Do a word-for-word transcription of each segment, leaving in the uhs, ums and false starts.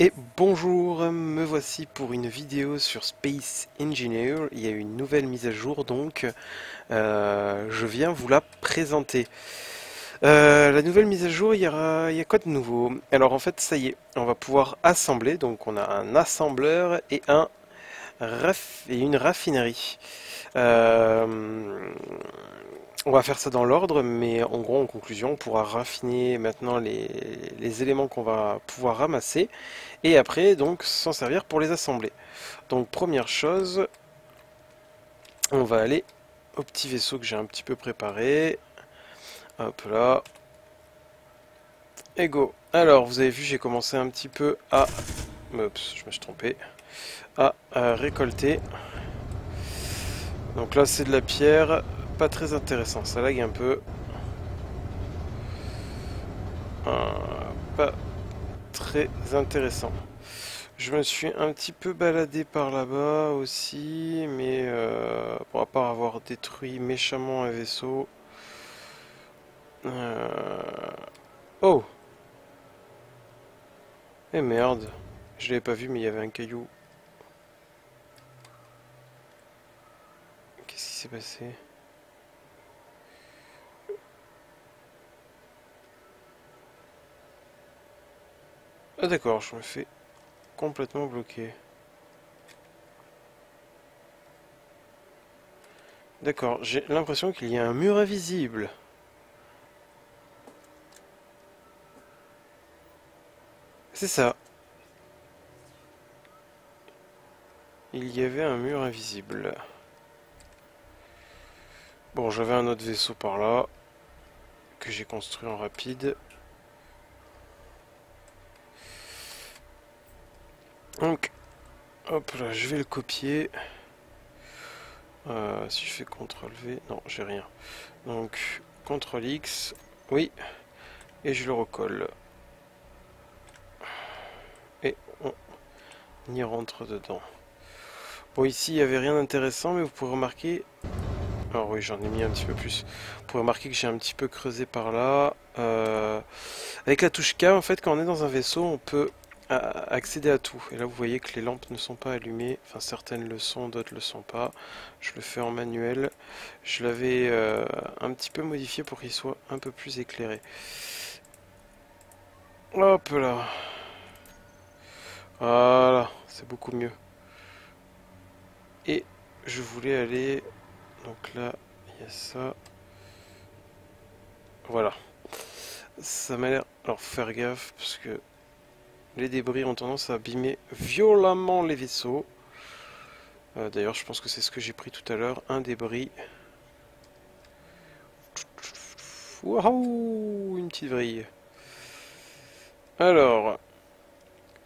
Et bonjour, me voici pour une vidéo sur Space Engineers. Il y a eu une nouvelle mise à jour, donc euh, je viens vous la présenter. Euh, la nouvelle mise à jour, il y a, il y a quoi de nouveau? Alors en fait, ça y est, on va pouvoir assembler. Donc on a un assembleur et, un raf et une raffinerie. Euh, on va faire ça dans l'ordre, mais en gros, en conclusion, on pourra raffiner maintenant les, les éléments qu'on va pouvoir ramasser, et après, donc, s'en servir pour les assembler. Donc, première chose, on va aller au petit vaisseau que j'ai un petit peu préparé. Hop là. Et go. Alors, vous avez vu, j'ai commencé un petit peu à... Oups, je me suis trompé. À, à récolter. Donc là, c'est de la pierre... Pas très intéressant, ça lag un peu. Ah, pas très intéressant. Je me suis un petit peu baladé par là-bas aussi, mais euh, bon, à part avoir détruit méchamment un vaisseau. Euh... Oh! Et merde, je l'avais pas vu, mais il y avait un caillou. Qu'est-ce qui s'est passé? Ah d'accord, je me fais complètement bloquer. D'accord, j'ai l'impression qu'il y a un mur invisible. C'est ça. Il y avait un mur invisible. Bon, j'avais un autre vaisseau par là, que j'ai construit en rapide. Donc, hop là, je vais le copier. Euh, si je fais contrôle V, non, j'ai rien. Donc, contrôle X, oui, et je le recolle. Et on y rentre dedans. Bon, ici, il n'y avait rien d'intéressant, mais vous pouvez remarquer... Alors oui, j'en ai mis un petit peu plus. Vous pouvez remarquer que j'ai un petit peu creusé par là. Euh, avec la touche K, en fait, quand on est dans un vaisseau, on peut... À accéder à tout. Et là vous voyez que les lampes ne sont pas allumées, enfin certaines le sont, d'autres le sont pas. Je le fais en manuel. Je l'avais euh, un petit peu modifié pour qu'il soit un peu plus éclairé. Hop là. Voilà, c'est beaucoup mieux. Et je voulais aller... Donc là, il y a ça. Voilà. Ça m'a l'air... Alors faut faire gaffe parce que... Les débris ont tendance à abîmer violemment les vaisseaux. Euh, D'ailleurs, je pense que c'est ce que j'ai pris tout à l'heure. Un débris. Waouh, une petite vrille. Alors,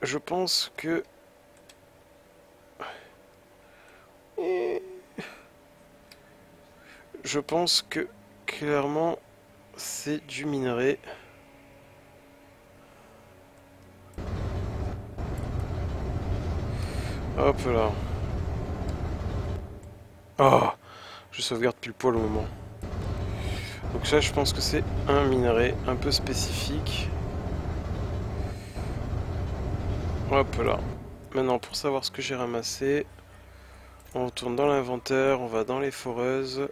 je pense que... Je pense que, clairement, c'est du minerai. Hop là. Oh, je sauvegarde pile poil au moment. Donc ça, je pense que c'est un minerai un peu spécifique. Hop là. Maintenant, pour savoir ce que j'ai ramassé, on retourne dans l'inventaire, on va dans les foreuses.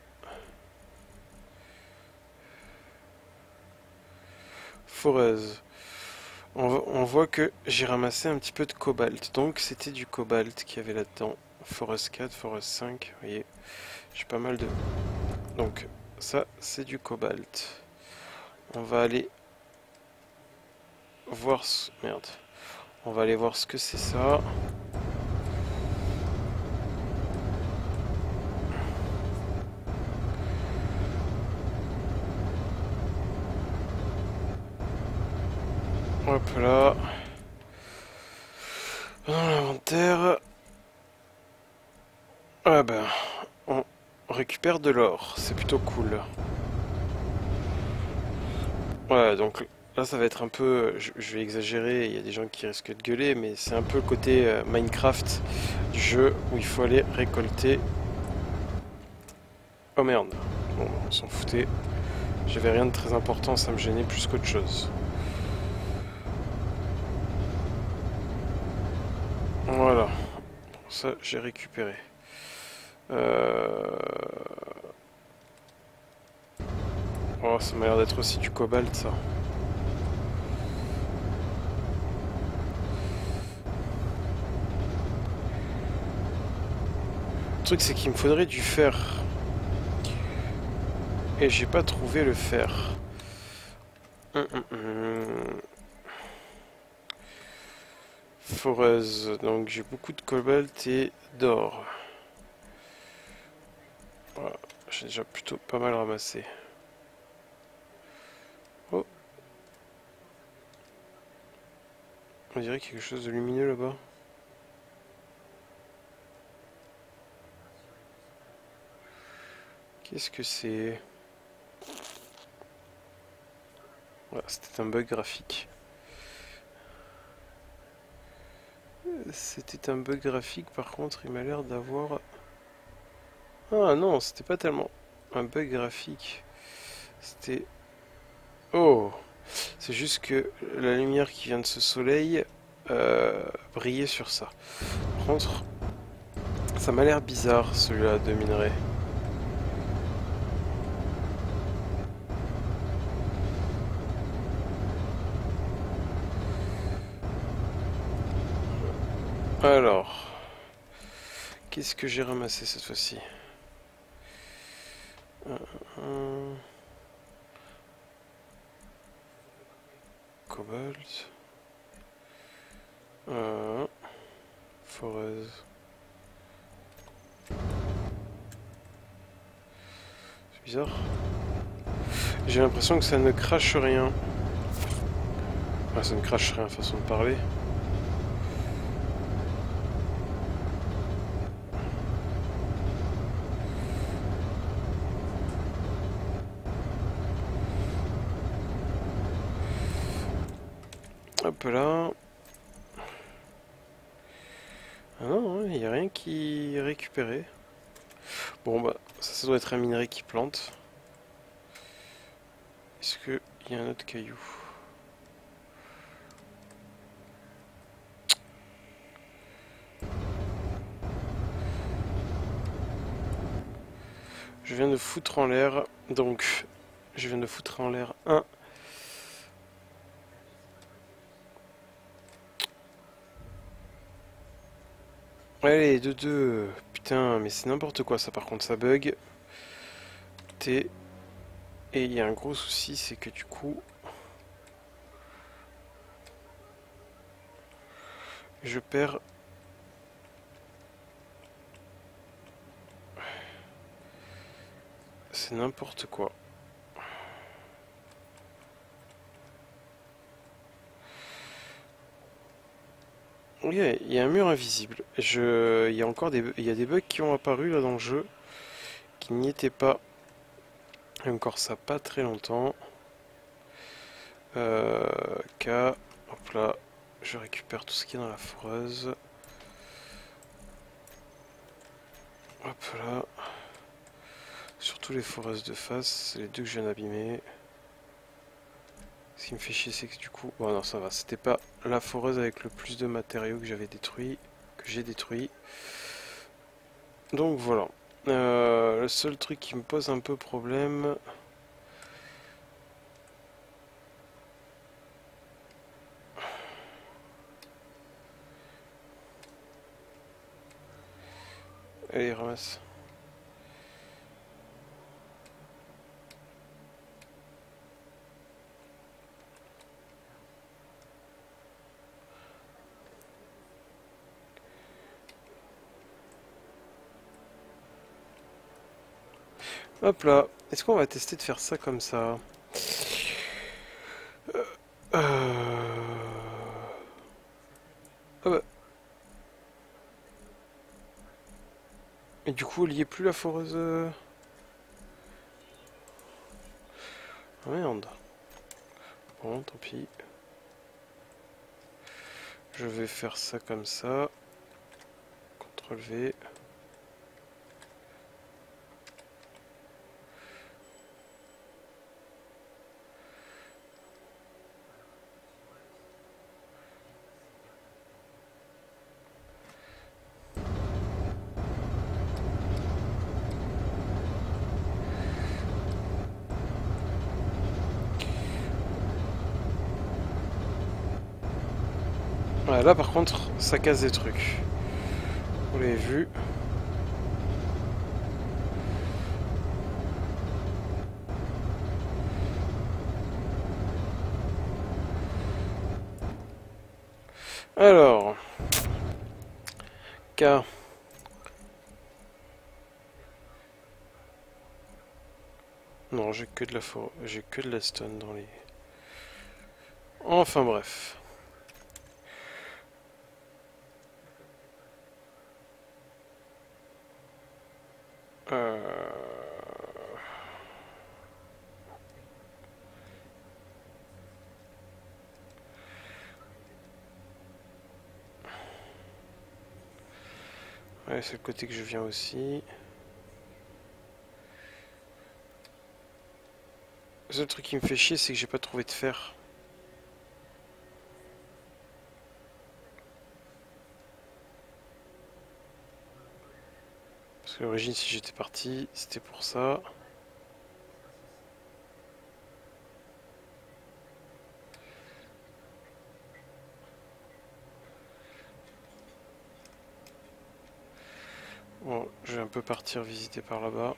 Foreuses. On voit que j'ai ramassé un petit peu de cobalt, donc c'était du cobalt qu'il y avait là-dedans. Forest quatre, Forest cinq, vous voyez, j'ai pas mal de... Donc ça, c'est du cobalt. On va aller voir ce... Merde. On va aller voir ce que c'est ça. Hop là, dans l'inventaire, ah ben, on récupère de l'or, c'est plutôt cool. Voilà, donc là ça va être un peu, je, je vais exagérer, il y a des gens qui risquent de gueuler, mais c'est un peu le côté euh, Minecraft du jeu où il faut aller récolter... Oh merde, bon on s'en foutait, j'avais rien de très important, ça me gênait plus qu'autre chose. Voilà, ça j'ai récupéré. Euh... Oh, ça m'a l'air d'être aussi du cobalt, ça. Le truc, c'est qu'il me faudrait du fer. Et j'ai pas trouvé le fer. Hum, hum, hum. Foreuse, donc j'ai beaucoup de cobalt et d'or. Voilà, j'ai déjà plutôt pas mal ramassé. Oh, on dirait quelque chose de lumineux là-bas. Qu'est-ce que c'est? Voilà, c'était un bug graphique. C'était un bug graphique, par contre, il m'a l'air d'avoir... Ah non, c'était pas tellement un bug graphique. C'était... Oh! C'est juste que la lumière qui vient de ce soleil euh, brillait sur ça. Par contre, ça m'a l'air bizarre, celui-là, de minerai. Alors, qu'est-ce que j'ai ramassé cette fois-ci? euh, Cobalt. Euh, Foreuse. C'est bizarre. J'ai l'impression que ça ne crache rien. Enfin, ça ne crache rien, façon de parler. Hop là. Ah non, il n'y a rien qui est récupéré. Bon bah, ça, ça doit être un minerai qui plante. Est-ce qu'il y a un autre caillou? Je viens de foutre en l'air, donc, je viens de foutre en l'air un. Allez, deux deux. Putain, mais c'est n'importe quoi ça, par contre, ça bug. T. Et il y a un gros souci, c'est que du coup... Je perds... C'est n'importe quoi. Il y a un mur invisible. Je... Il y a encore des... Il y a des bugs qui ont apparu là dans le jeu, qui n'y étaient pas. Et encore ça pas très longtemps. Euh... K. Hop là. Je récupère tout ce qui est dans la foreuse. Hop là. Surtout les foreuses de face. C'est les deux que je viens d'abîmer. Ce qui me fait chier, c'est que du coup... Bon non, ça va, c'était pas la foreuse avec le plus de matériaux que j'avais détruit, que j'ai détruit. Donc voilà. Euh, le seul truc qui me pose un peu problème... Allez, ramasse. Hop là, est-ce qu'on va tester de faire ça comme ça? euh, euh... Ah bah. Et du coup, il n'y est plus la foreuse. Oh merde. Bon, tant pis. Je vais faire ça comme ça. Ctrl V. Ouais, là par contre ça casse des trucs. Vous l'avez vu. Alors, K. Non, j'ai que de la for... j'ai que de la stone dans les. Enfin bref. Euh... Ouais, c'est le côté que je viens aussi. Le seul truc qui me fait chier, c'est que j'ai pas trouvé de fer. Parce que l'origine, si j'étais parti, c'était pour ça. Bon, je vais un peu partir visiter par là-bas.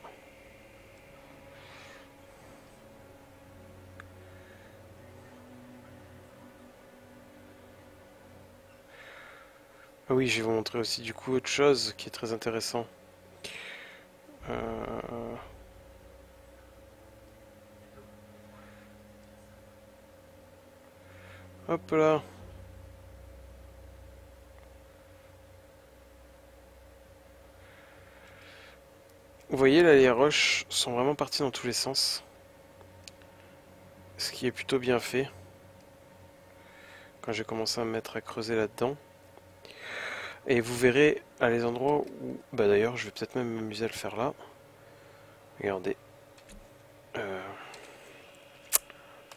Ah oui, je vais vous montrer aussi du coup autre chose qui est très intéressant. Euh... Hop là. Vous voyez là, les roches sont vraiment parties dans tous les sens, ce qui est plutôt bien fait quand j'ai commencé à me mettre à creuser là-dedans. Et vous verrez à les endroits où... Bah d'ailleurs, je vais peut-être même m'amuser à le faire là. Regardez. Euh...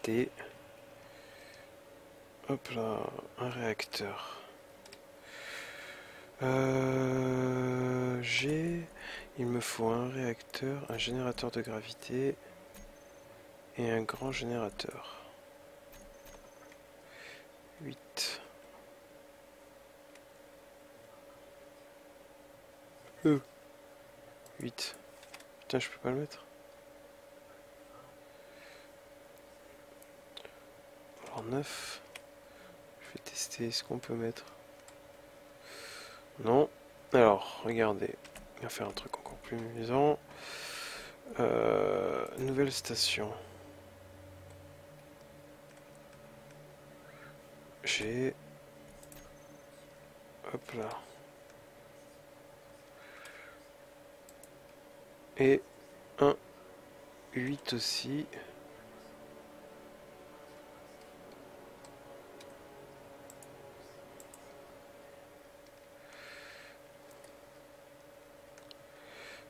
Des... Hop là, un réacteur. Euh... J'ai... Il me faut un réacteur, un générateur de gravité et un grand générateur. huit. Euh. huit. Putain, je peux pas le mettre. Alors neuf. Je vais tester ce qu'on peut mettre. Non. Alors, regardez. On va faire un truc encore plus amusant. Euh, nouvelle station. J'ai... Hop là. Et un huit aussi.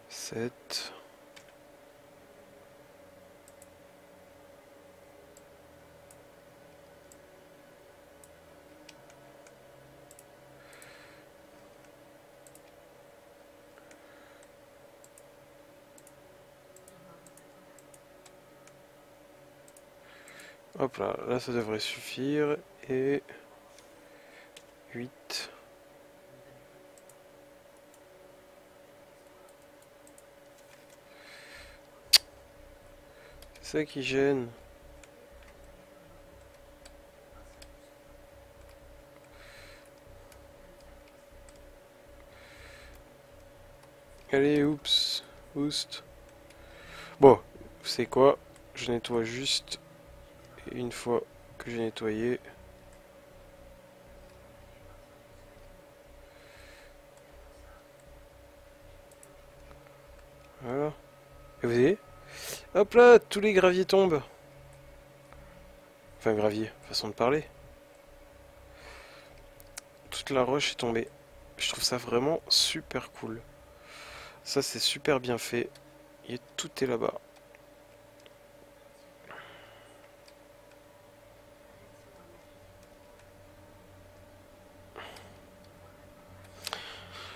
sept. Hop là, là ça devrait suffire. Et huit. C'est ça qui gêne. Allez, oups, oust. Bon, c'est quoi? Je nettoie juste. Et une fois que j'ai nettoyé... Voilà. Et vous voyez ? Hop là, tous les graviers tombent. Enfin, gravier, façon de parler. Toute la roche est tombée. Je trouve ça vraiment super cool. Ça, c'est super bien fait. Et tout est là-bas.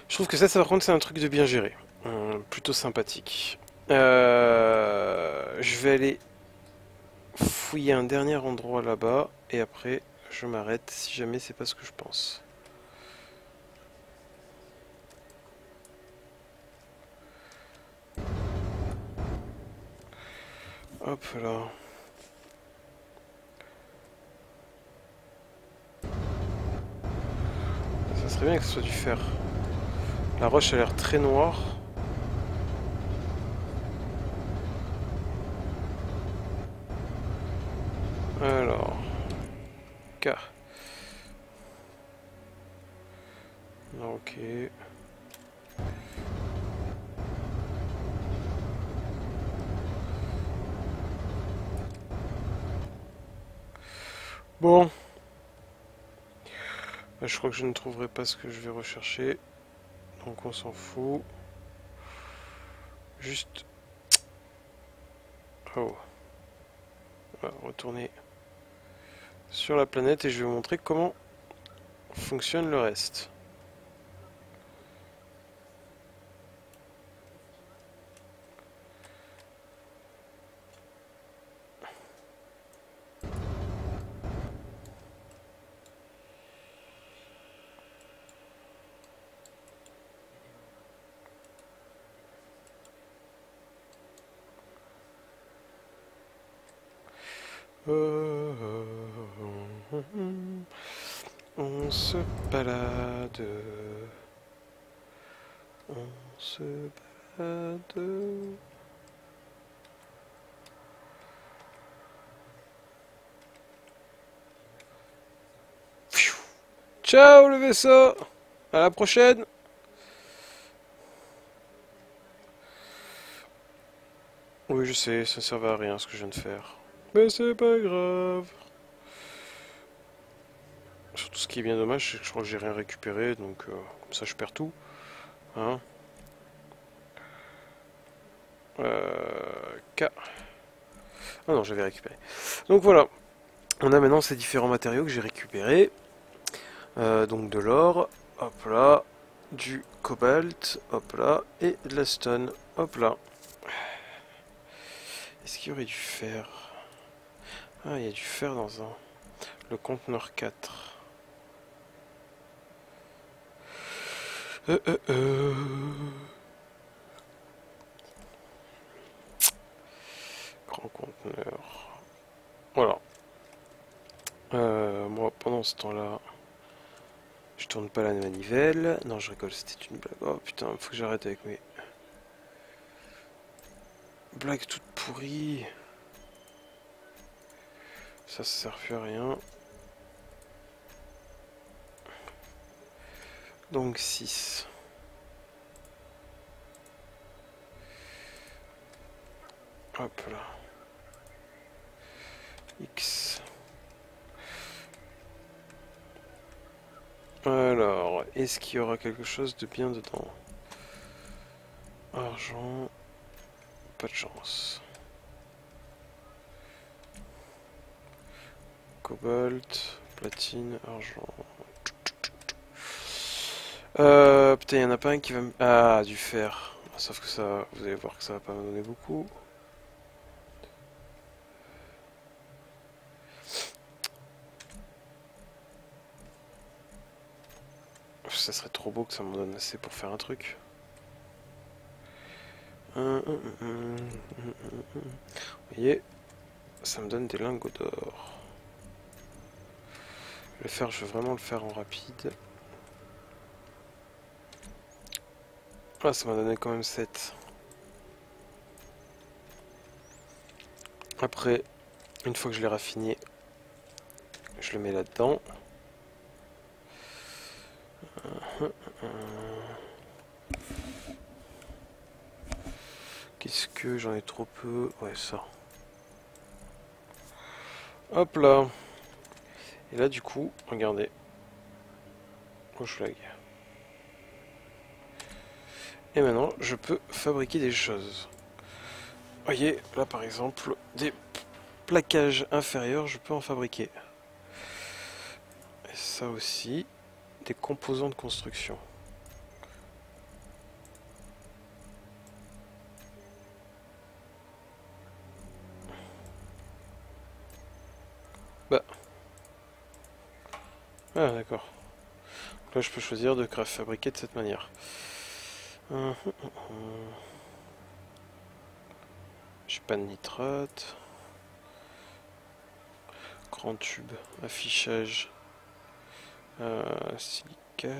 Je trouve que ça, ça par contre, c'est un truc de bien géré. Hum, plutôt sympathique. Euh, je vais aller fouiller un dernier endroit là-bas et après je m'arrête si jamais c'est pas ce que je pense. Hop là. Ça serait bien que ce soit du fer. La roche a l'air très noire. Alors... K. Non, ok. Bon. Bah, je crois que je ne trouverai pas ce que je vais rechercher. Donc on s'en fout. Juste... Oh. On va retourner sur la planète et je vais vous montrer comment fonctionne le reste. On se balade, on se balade. Ciao le vaisseau, à la prochaine. Oui, je sais, ça ne servait à rien ce que je viens de faire. Mais c'est pas grave. Surtout ce qui est bien dommage, c'est que je crois que j'ai rien récupéré, donc euh, comme ça je perds tout. Hein euh, K. Ah non, j'avais récupéré. Donc voilà, on a maintenant ces différents matériaux que j'ai récupérés. Euh, donc de l'or, hop là, du cobalt, hop là, et de la stone, hop là. Est-ce qu'il y aurait du fer? Ah, il y a du fer dans un... le conteneur quatre. Euh, euh, euh. Grand conteneur. Voilà. Euh, moi, pendant ce temps-là, je tourne pas la manivelle. Non, je rigole, c'était une blague. Oh putain, faut que j'arrête avec mes... blagues toutes pourries. Ça ne sert plus à rien. Donc six. Hop là. X. Alors, est-ce qu'il y aura quelque chose de bien dedans? Argent. Pas de chance. Cobalt, platine, argent. Euh, putain, il n'y en a pas un qui va me... Ah, du fer. Sauf que ça, vous allez voir que ça va pas me donner beaucoup. Ça serait trop beau que ça m'en donne assez pour faire un truc. Vous voyez, ça me donne des lingots d'or. Le faire, je veux vraiment le faire en rapide. Ah, ça m'a donné quand même sept. Après, une fois que je l'ai raffiné, je le mets là-dedans. Qu'est-ce que j'en ai trop peu? Ouais, ça. Hop là. Et là, du coup, regardez. Gauche flag. Et maintenant, je peux fabriquer des choses. Voyez, là par exemple, des plaquages inférieurs, je peux en fabriquer. Et ça aussi, des composants de construction. Bah. Ah d'accord. Là je peux choisir de fabriquer de cette manière. Hum, hum, hum. J'ai pas de nitrate. Grand tube, affichage, euh, silicate,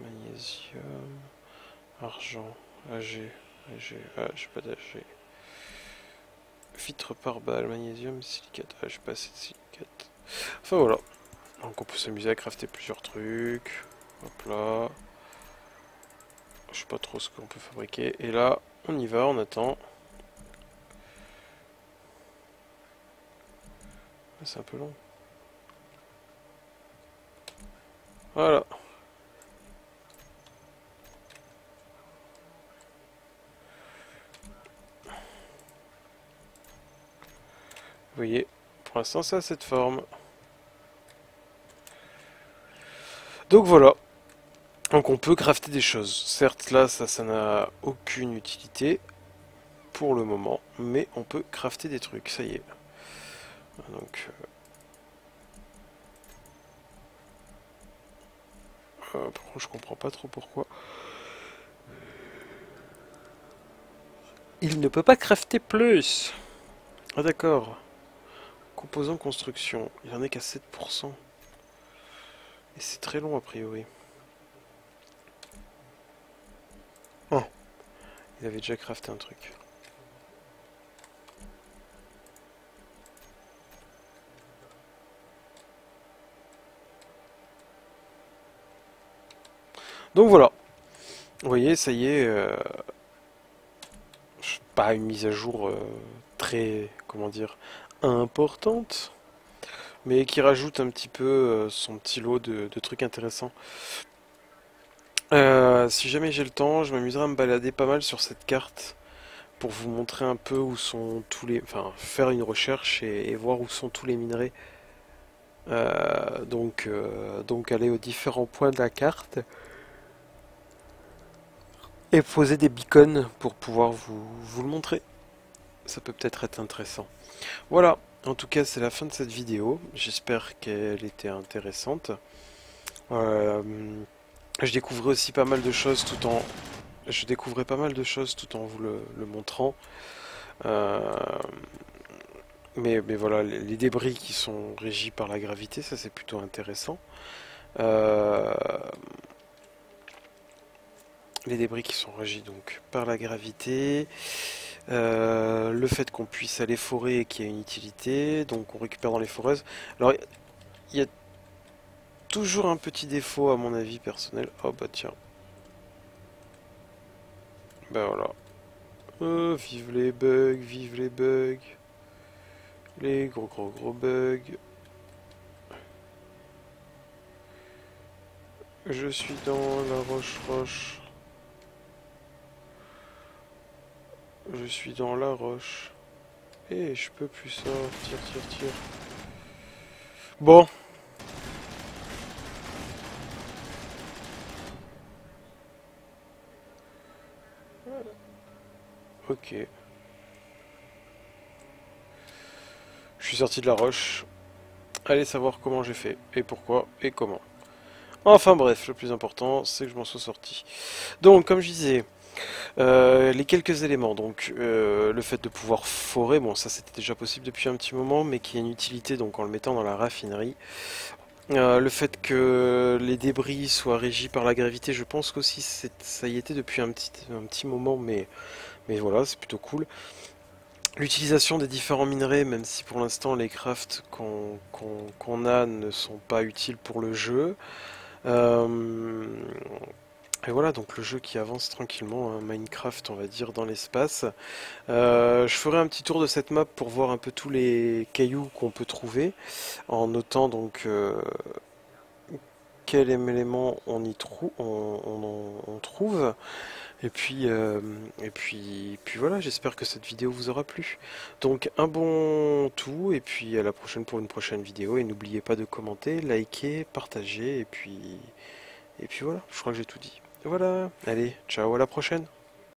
magnésium, argent, A G, A G, A, j'ai pas d'A G. Filtre par balle, magnésium, silicate, ah, j'ai pas assez de silicate. Enfin voilà. Donc on peut s'amuser à crafter plusieurs trucs. Hop là. Je sais pas trop ce qu'on peut fabriquer. Et là, on y va, on attend. C'est un peu long. Voilà. Vous voyez, pour l'instant, ça a cette forme. Donc voilà. Donc on peut crafter des choses. Certes, là, ça ça n'a aucune utilité pour le moment, mais on peut crafter des trucs, ça y est. Donc, euh, je comprends pas trop pourquoi. Il ne peut pas crafter plus. Ah d'accord. Composant construction. Il en est qu'à sept pour cent. Et c'est très long a priori. Oh. Il avait déjà crafté un truc. Donc voilà, vous voyez, ça y est, euh, pas une mise à jour euh, très, comment dire, importante, mais qui rajoute un petit peu euh, son petit lot de, de trucs intéressants. Euh, si jamais j'ai le temps, je m'amuserai à me balader pas mal sur cette carte pour vous montrer un peu où sont tous les... Enfin, faire une recherche et, et voir où sont tous les minerais. Euh, donc, euh, donc aller aux différents points de la carte. Et poser des beacons pour pouvoir vous, vous le montrer. Ça peut peut-être être intéressant. Voilà, en tout cas c'est la fin de cette vidéo. J'espère qu'elle était intéressante. Euh, je découvrais aussi pas mal de choses tout en... Je découvrais pas mal de choses tout en vous le, le montrant. Euh, mais, mais voilà, les, les débris qui sont régis par la gravité, ça c'est plutôt intéressant. Euh... Les débris qui sont régis donc par la gravité, euh, le fait qu'on puisse aller forer qui a une utilité, donc on récupère dans les foreuses. Alors il y a toujours un petit défaut à mon avis personnel. Oh bah tiens. Ben voilà. Oh, vive les bugs, vive les bugs. Les gros gros gros bugs. Je suis dans la roche roche. Je suis dans la roche. Et je peux plus sortir, tire, tire. Bon. Ok. Je suis sorti de la roche. Allez savoir comment j'ai fait. Et pourquoi et comment. Enfin bref, le plus important, c'est que je m'en sois sorti. Donc, comme je disais... Euh, les quelques éléments, donc euh, le fait de pouvoir forer, bon ça c'était déjà possible depuis un petit moment, mais qui a une utilité donc en le mettant dans la raffinerie. Euh, le fait que les débris soient régis par la gravité, je pense qu'aussi ça y était depuis un petit, un petit moment, mais, mais voilà, c'est plutôt cool. L'utilisation des différents minerais, même si pour l'instant les crafts qu'on qu'on, qu'on a ne sont pas utiles pour le jeu. Euh... Et voilà, donc le jeu qui avance tranquillement, hein, Minecraft on va dire, dans l'espace. Euh, je ferai un petit tour de cette map pour voir un peu tous les cailloux qu'on peut trouver, en notant donc euh, quel élément on y trou on, on, on trouve. Et puis, euh, et puis, puis voilà, j'espère que cette vidéo vous aura plu. Donc un bon tout, et puis à la prochaine pour une prochaine vidéo. Et n'oubliez pas de commenter, liker, partager, et puis... Et puis voilà, je crois que j'ai tout dit. Voilà, allez, ciao, à la prochaine.